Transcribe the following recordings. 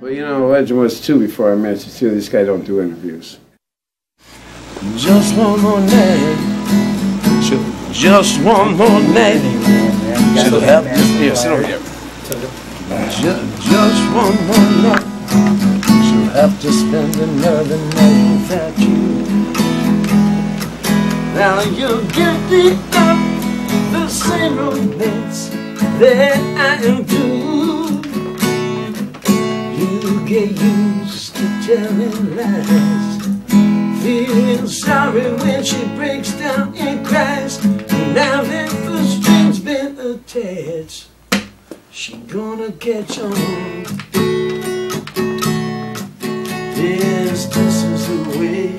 Well, you know, legend was too before I met you too. This guy don't do interviews. Just one more night. Just one more night. She'll help. Yeah, sit over here. Just one more night. She'll have to spend another night without you. Now you're guilty of the same romance that I do. You get used to telling lies, feeling sorry when she breaks down and cries. Now that the string's been attached, she gonna catch on. Yes, this is the way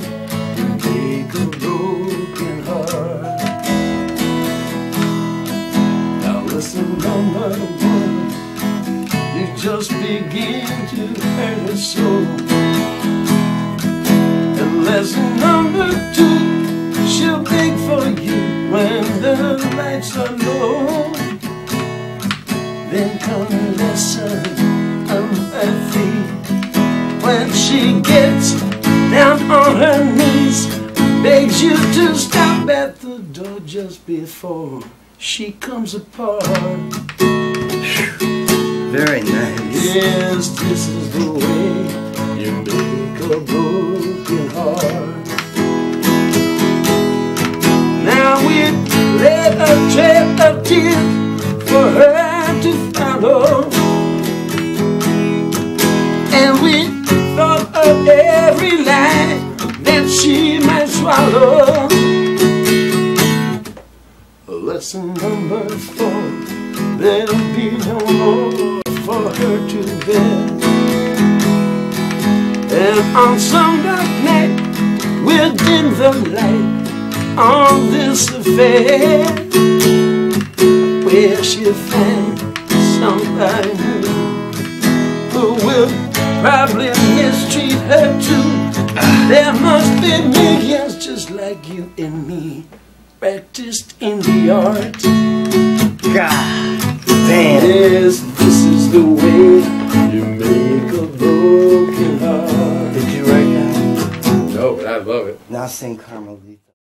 to make a broken heart. Now listen, number one, you just begin to hurt her soul. And lesson number two, she'll beg for you when the lights are low. Then come a lesson unhappy. When she gets down on her knees, begs you to stop at the door just before she comes apart. Very nice. Yes, this is the way you make a broken heart. Now we let a trail of tears for her to follow. Every lie that she might swallow. Lesson number four, there'll be no more for her to bear. And on some dark night, we'll dim the light on this affair, where she'll find somebody new who will probably mistreat her too. There must be millions just like you and me, practiced in the art. God damn. Yes, this is the way you make a broken heart. Did you write that? No, but I love it. Now sing Carmelita.